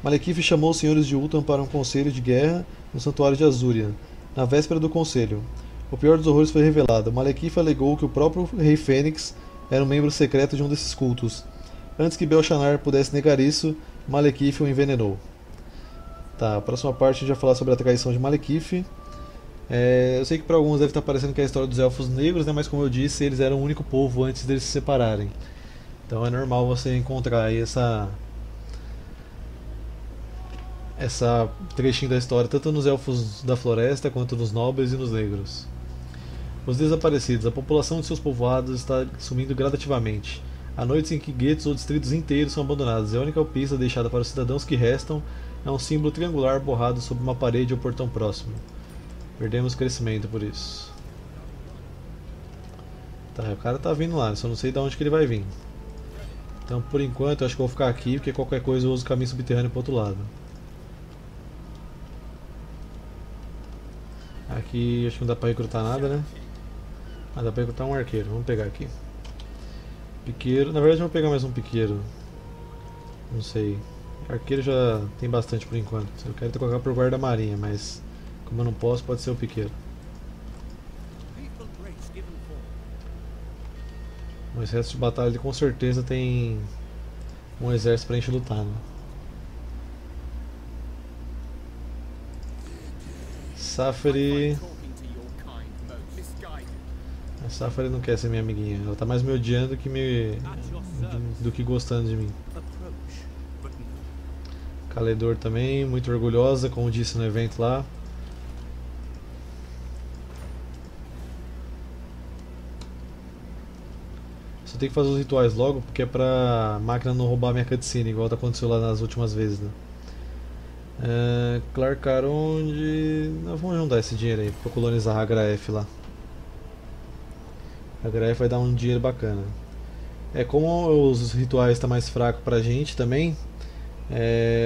Malekith chamou os senhores de Ulthuan para um conselho de guerra no Santuário de Asuryan, na véspera do conselho. O pior dos horrores foi revelado. Malekith alegou que o próprio Rei Fênix era um membro secreto de um desses cultos. Antes que Bel-Shanar pudesse negar isso, Malekith o envenenou. Tá, a próxima parte a gente vai falar sobre a traição de Malekith. Eu sei que para alguns deve estar parecendo que é a história dos elfos negros, né? Mas como eu disse, eles eram o único povo antes deles se separarem. Então é normal você encontrar aí essa trechinho da história, tanto nos elfos da floresta, quanto nos nobres e nos negros. Os desaparecidos. A população de seus povoados está sumindo gradativamente. Há noites em que guetos ou distritos inteiros são abandonados, e a única pista deixada para os cidadãos que restam é um símbolo triangular borrado sobre uma parede ou portão próximo. Perdemos crescimento por isso. Tá, o cara tá vindo lá, só não sei de onde que ele vai vir. Então por enquanto eu acho que eu vou ficar aqui, porque qualquer coisa eu uso o caminho subterrâneo pro outro lado. Aqui acho que não dá pra recrutar nada, né? Ah, dá pra recrutar um arqueiro, vamos pegar aqui. Piqueiro, na verdade eu vou pegar mais um piqueiro. Não sei. Arqueiro já tem bastante por enquanto. Eu quero colocar pro guarda marinha, mas como eu não posso, pode ser o piqueiro. O exército de batalha ele, com certeza tem um exército pra gente lutar, né? Saffre. A Saffre não quer ser minha amiguinha. Ela tá mais me odiando que do que gostando de mim. Caledor também, muito orgulhosa, como disse no evento lá. Só tem que fazer os rituais logo, porque é pra máquina não roubar minha cutscene, igual aconteceu lá nas últimas vezes, né? Clarkaronde... Vamos juntar esse dinheiro aí, pra colonizar a Hag Graef lá. A Hag Graef vai dar um dinheiro bacana. É, como os rituais tá mais fraco pra gente também...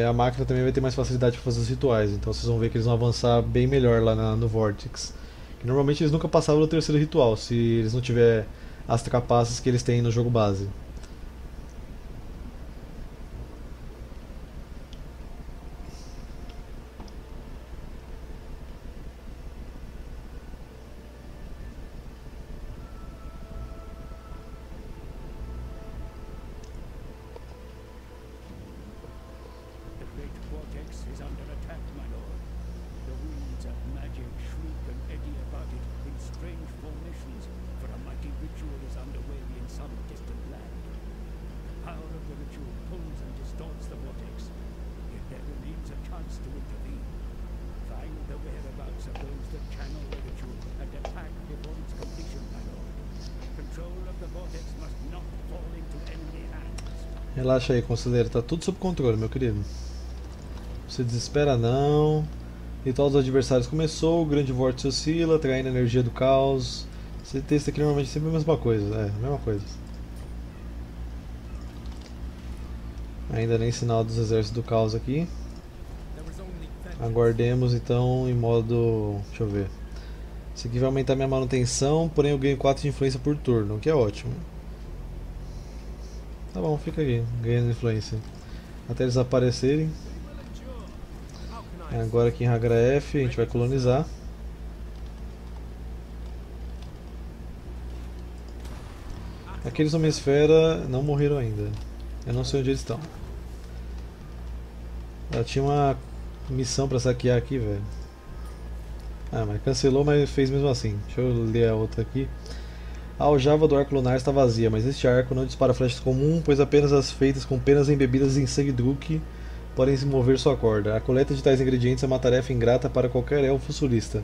a máquina também vai ter mais facilidade para fazer os rituais, então vocês vão ver que eles vão avançar bem melhor lá no Vórtex. Que normalmente eles nunca passavam do terceiro ritual, se eles não tiver as trapaças que eles têm no jogo base. Relaxa aí, conselheiro, tá tudo sob controle, meu querido. Não se desespera não. Ritual dos adversários começou, o grande vórtice oscila, atraindo a energia do caos. Esse texto aqui normalmente sempre é a mesma coisa, Ainda nem sinal dos exércitos do caos aqui. Aguardemos então em modo... deixa eu ver. Isso aqui vai aumentar minha manutenção, porém eu ganho 4 de influência por turno, o que é ótimo. Tá bom, fica aqui, ganhando influência. Até eles aparecerem. Agora aqui em Hag Graef a gente vai colonizar. Aqueles Homem-Esfera não morreram ainda. Eu não sei onde eles estão. Ela tinha uma missão pra saquear aqui, velho. Ah, mas cancelou, mas fez mesmo assim. Deixa eu ler a outra aqui. A aljava do arco lunar está vazia, mas este arco não dispara flechas comum, pois apenas as feitas com penas embebidas em sangue druque podem se mover sua corda. A coleta de tais ingredientes é uma tarefa ingrata para qualquer elfo sulista,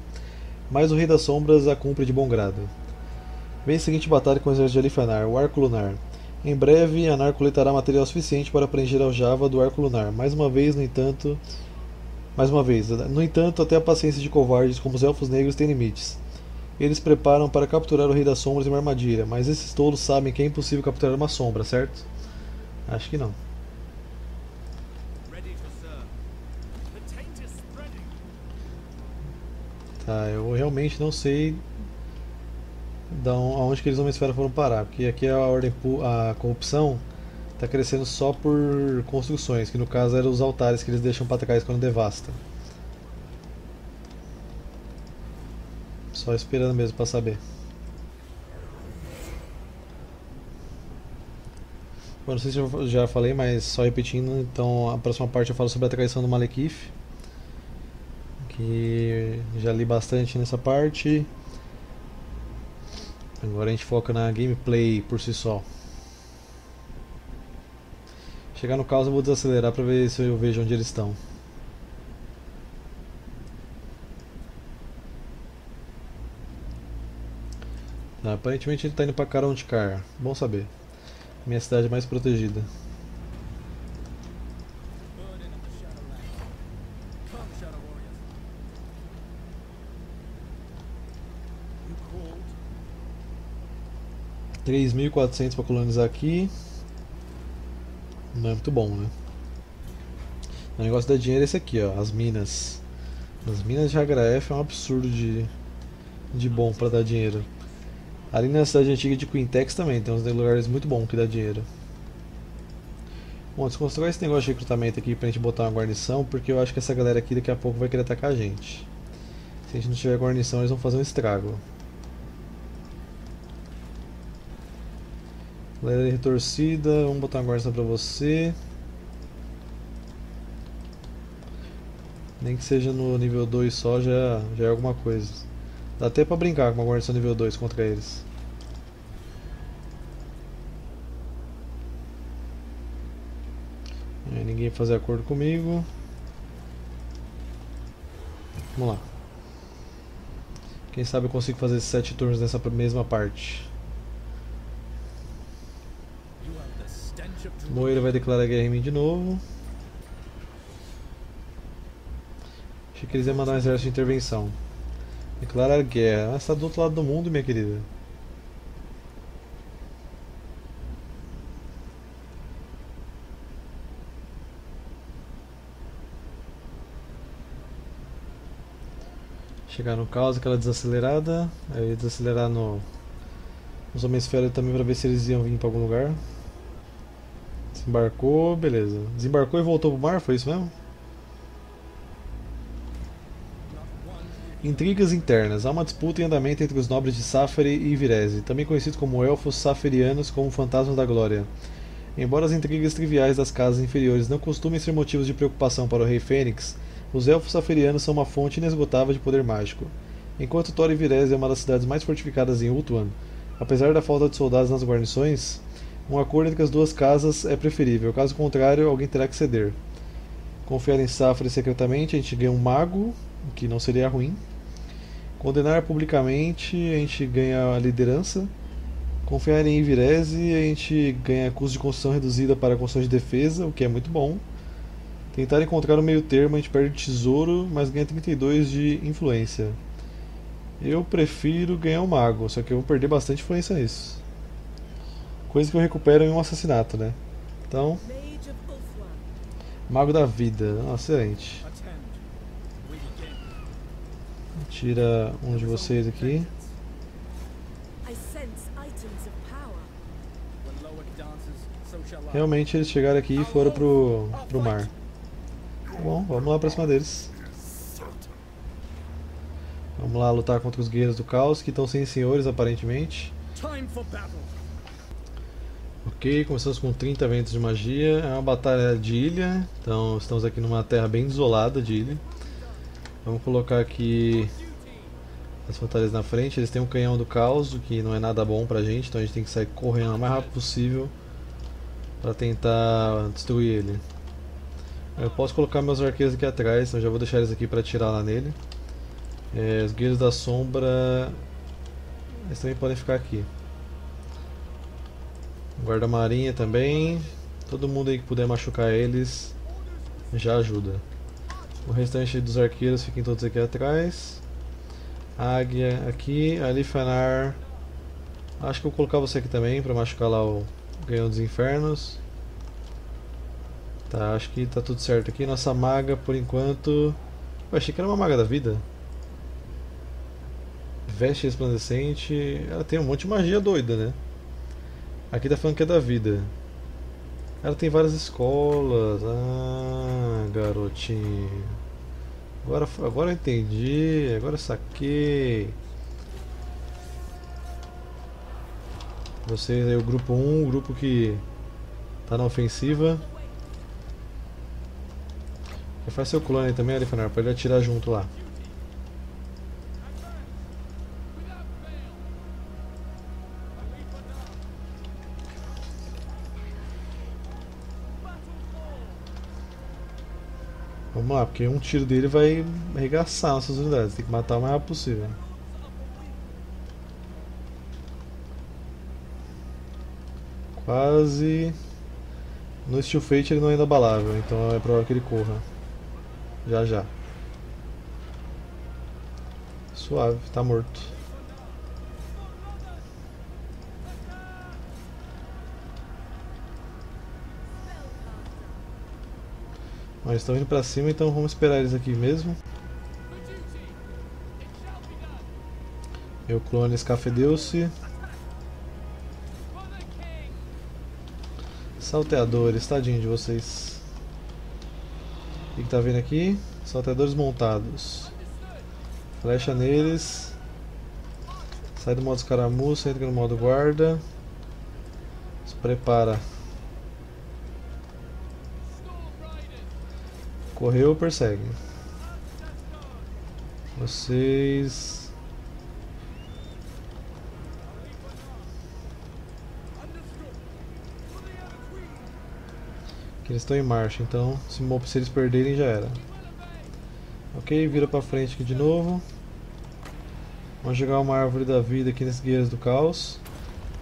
mas o Rei das Sombras a cumpre de bom grado. Vem a seguinte batalha com o exército de Alith Anar, o Arco Lunar. Em breve, Anar coletará material suficiente para preencher a Aljava do Arco Lunar. No entanto, até a paciência de covardes como os Elfos Negros tem limites. Eles preparam para capturar o Rei das Sombras em uma armadilha, mas esses tolos sabem que é impossível capturar uma sombra, certo? Acho que não. Tá, eu realmente não sei aonde que eles não esfera foram parar, porque aqui a corrupção está crescendo só por construções, que no caso eram os altares que eles deixam para atacar quando devasta. Só esperando mesmo para saber. Bom, não sei se eu já falei, mas só repetindo, então a próxima parte eu falo sobre a traição do Malekith, que já li bastante nessa parte. Agora a gente foca na gameplay por si só. Chegar no caos eu vou desacelerar para ver se eu vejo onde eles estão. Não, aparentemente ele está indo para Carondecar, bom saber. Minha cidade mais protegida. $3.400 para colonizar aqui. Não é muito bom, né? O negócio da dinheiro é esse aqui, ó, as minas. As minas de Hag Graef é um absurdo de bom para dar dinheiro. Ali na cidade antiga de Quintex também tem uns lugares muito bons que dá dinheiro. Bom, desconstrói esse negócio de recrutamento aqui pra gente botar uma guarnição, porque eu acho que essa galera aqui daqui a pouco vai querer atacar a gente. Se a gente não tiver guarnição eles vão fazer um estrago. Galera retorcida, vamos botar uma guarnição pra você. Nem que seja no nível 2 só, já é alguma coisa. Dá até pra brincar com uma guarnição nível 2 contra eles. Aí, ninguém fazer acordo comigo. Vamos lá. Quem sabe eu consigo fazer 7 turnos nessa mesma parte. Moira vai declarar guerra em mim de novo. Achei que eles iam mandar um exército de intervenção. Declarar guerra. Ah, está do outro lado do mundo, minha querida. Chegar no caos, aquela desacelerada. Aí eu ia desacelerar nos homens fera também para ver se eles iam vir para algum lugar. Desembarcou, beleza. Desembarcou e voltou pro mar, foi isso mesmo? Intrigas internas. Há uma disputa em andamento entre os nobres de Saffre e Vireze, também conhecidos como elfos Sapherianos, como fantasmas da glória. Embora as intrigas triviais das casas inferiores não costumem ser motivos de preocupação para o Rei Fênix, os elfos Sapherianos são uma fonte inesgotável de poder mágico. Enquanto Tor e Vireze é uma das cidades mais fortificadas em Ulthuan, apesar da falta de soldados nas guarnições, um acordo entre as duas casas é preferível, caso contrário, alguém terá que ceder. Confiar em Saffre secretamente, a gente ganha um mago, o que não seria ruim. Condenar publicamente, a gente ganha a liderança. Confiar em Ivreze, a gente ganha custo de construção reduzida para construção de defesa, o que é muito bom. Tentar encontrar um meio termo, a gente perde tesouro, mas ganha 32 de influência. Eu prefiro ganhar um mago, só que eu vou perder bastante influência nisso. Coisa que eu recupero em um assassinato, né? Então... Mago da vida, excelente. Tira um de vocês aqui. Realmente eles chegaram aqui e foram pro mar. Bom, vamos lá pra cima deles. Vamos lá lutar contra os guerreiros do caos, que estão sem senhores aparentemente. Ok, começamos com 30 ventos de magia. É uma batalha de ilha, então estamos aqui numa terra bem desolada de ilha. Vamos colocar aqui as batalhas na frente. Eles têm um canhão do caos, o que não é nada bom pra gente, então a gente tem que sair correndo o mais rápido possível para tentar destruir ele. Eu posso colocar meus arqueiros aqui atrás, então já vou deixar eles aqui para atirar lá nele. Os guerreiros da sombra Eles também podem ficar aqui. Guarda-marinha também. Todo mundo aí que puder machucar eles já ajuda. O restante dos arqueiros fiquem todos aqui atrás. A águia aqui, Alith Anar. Acho que eu vou colocar você aqui também para machucar lá o Ganhão dos Infernos. Tá, acho que tá tudo certo aqui. Nossa maga por enquanto. Eu achei que era uma maga da vida. Veste resplandecente. Ela tem um monte de magia doida, né? Aqui tá falando que é da vida. Ela tem várias escolas. Ah, garotinho. Agora eu entendi. Agora eu saquei. Vocês aí, o grupo 1, o grupo que tá na ofensiva. Já faz seu clone aí também, Alith Anar, pra ele atirar junto lá. Vamos lá, porque um tiro dele vai arregaçar nossas unidades, tem que matar o mais rápido possível. Quase. No Steel Fate ele não é inabalável, então é provável que ele corra. Já já. Suave, tá morto. Mas estão indo pra cima, então vamos esperar eles aqui mesmo. Meu clone escafedeu-se. Salteadores, tadinho de vocês. O que tá vendo aqui? Salteadores montados. Flecha neles. Sai do modo escaramuça, entra no modo guarda. Se prepara. Correu, persegue. Vocês... Eles estão em marcha, então se eles perderem já era. Ok, vira pra frente aqui de novo. Vamos jogar uma árvore da vida aqui nas guerreiros do caos.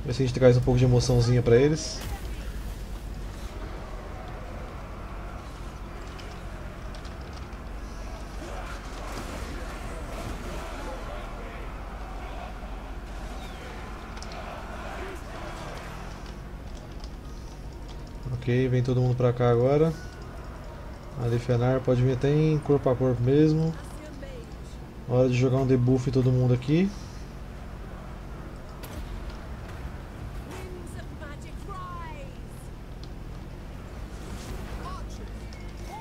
Ver se a gente traz um pouco de emoçãozinha pra eles. Ok, vem todo mundo pra cá agora. Alith Anar pode vir até em corpo a corpo mesmo. Hora de jogar um debuff em todo mundo aqui.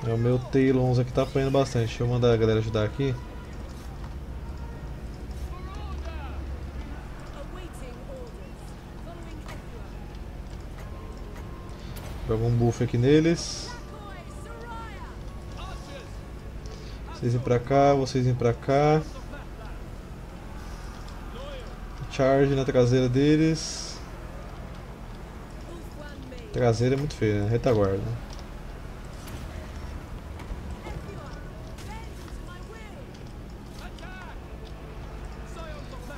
É, o meu Talons aqui tá apanhando bastante. Deixa eu mandar a galera ajudar aqui. Joga um buff aqui neles. Vocês vêm pra cá, vocês vêm pra cá. Charge na traseira deles. Traseira é muito feia, né? Retaguarda.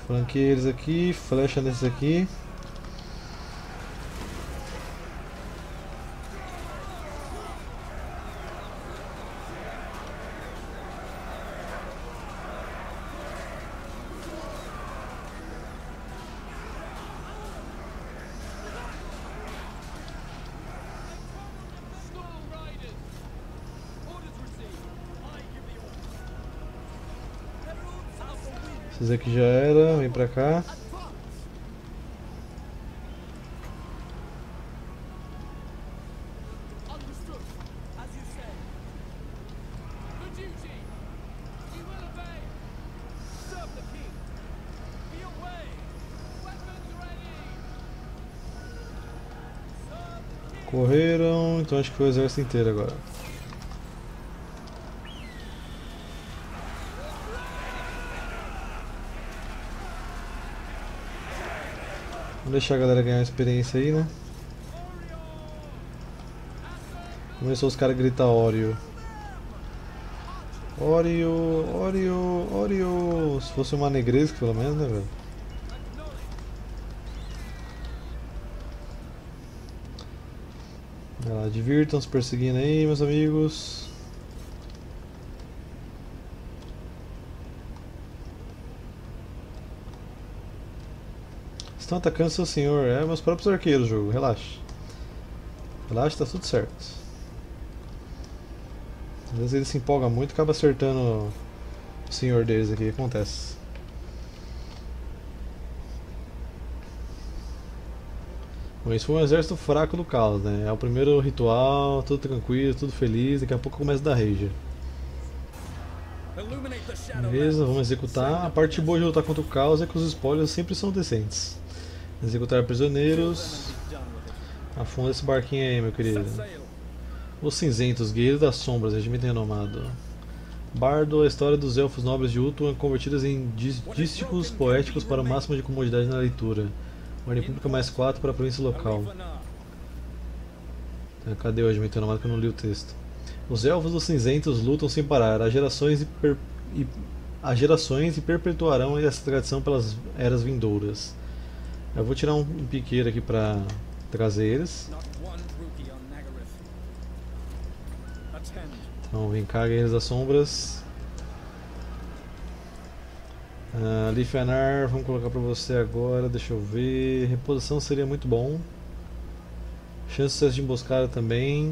Flanqueia eles aqui, flecha nesses aqui. Esses aqui já era, vem pra cá. Correram, então acho que foi o exército inteiro agora. Vamos deixar a galera ganhar experiência aí, né? Começou os caras a gritar Oreo. Oreo, Oreo, Oreo. Se fosse uma negresca pelo menos, né, velho? Sei lá, divirtam-se perseguindo aí, meus amigos. Estão atacando seu senhor, é meus próprios arqueiros, jogo, relaxa. Relaxa, tá tudo certo. Às vezes ele se empolga muito e acaba acertando o senhor deles aqui, acontece. Bom, isso foi um exército fraco do caos, né? É o primeiro ritual, tudo tranquilo, tudo feliz, daqui a pouco começa a dar rage. Beleza, vamos executar. A parte boa de lutar contra o caos é que os spoilers sempre são decentes. Executar prisioneiros. Afunda esse barquinho aí, meu querido. Os Cinzentos, Guerreiros das Sombras, regimento renomado. Bardo, a história dos elfos nobres de Ulthuan convertidas em dísticos poéticos para o máximo de comodidade na leitura. Ordem pública mais 4 para a província local. Cadê o regimento renomado que eu não li o texto? Os elfos dos Cinzentos lutam sem parar há gerações e perpetuarão essa tradição pelas eras vindouras. Eu vou tirar um piqueiro aqui para trazer eles. Então vem cá, Guerreiros das Sombras. Alith Anar, vamos colocar para você agora, deixa eu ver. Reposição seria muito bom. Chance de sucesso de emboscada também.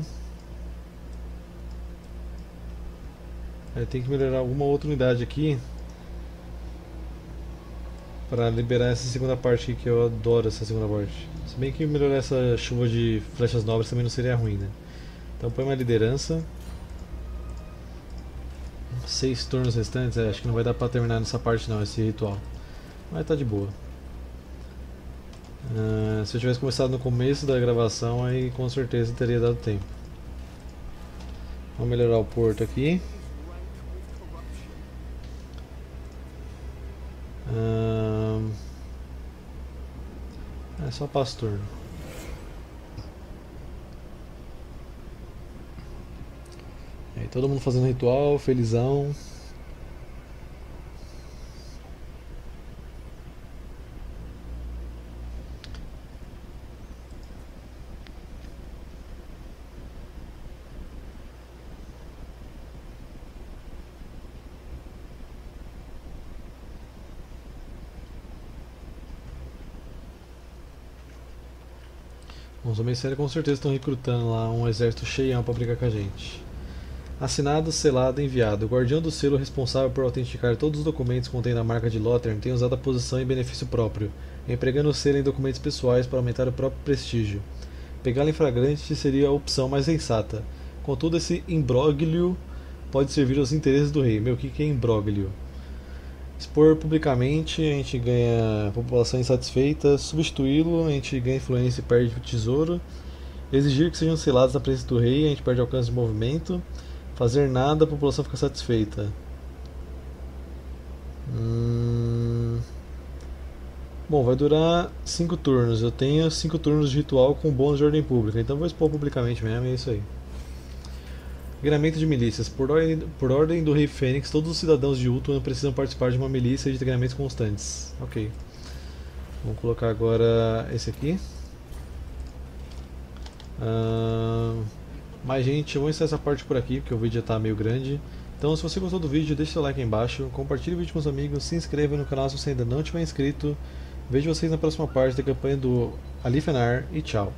Tem que melhorar alguma outra unidade aqui para liberar essa segunda parte aqui, que eu adoro essa segunda parte. Se bem que melhorar essa chuva de flechas nobres também não seria ruim, né? Então põe uma liderança. 6 turnos restantes, acho que não vai dar para terminar nessa parte não, esse ritual. Mas tá de boa. Se eu tivesse começado no começo da gravação, aí com certeza teria dado tempo. Vamos melhorar o porto aqui. É só pastor. Aí, todo mundo fazendo ritual, felizão. Os homens sérios com certeza estão recrutando lá um exército cheião para brigar com a gente. Assinado, selado, enviado. O guardião do selo responsável por autenticar todos os documentos contendo a marca de Lothern tem usado a posição em benefício próprio, empregando o selo em documentos pessoais para aumentar o próprio prestígio. Pegá-lo em flagrante seria a opção mais sensata. Contudo, esse imbróglio pode servir aos interesses do rei. Meu, o que é imbróglio? Expor publicamente, a gente ganha população insatisfeita. Substituí-lo, a gente ganha influência e perde o tesouro. Exigir que sejam selados na presença do rei, a gente perde alcance de movimento. Fazer nada, a população fica satisfeita. Bom, vai durar 5 turnos. Eu tenho 5 turnos de ritual com bônus de ordem pública, então vou expor publicamente mesmo, é isso aí. Treinamento de milícias. Por ordem do Rei Fênix, todos os cidadãos de Ulthuan precisam participar de uma milícia de treinamentos constantes. Ok. Vamos colocar agora esse aqui. Mais gente, eu vou encerrar essa parte por aqui, porque o vídeo já está meio grande. Então, se você gostou do vídeo, deixa seu like aí embaixo, compartilhe o vídeo com os amigos, se inscreva no canal se você ainda não tiver inscrito. Vejo vocês na próxima parte da campanha do Alith Anar e tchau.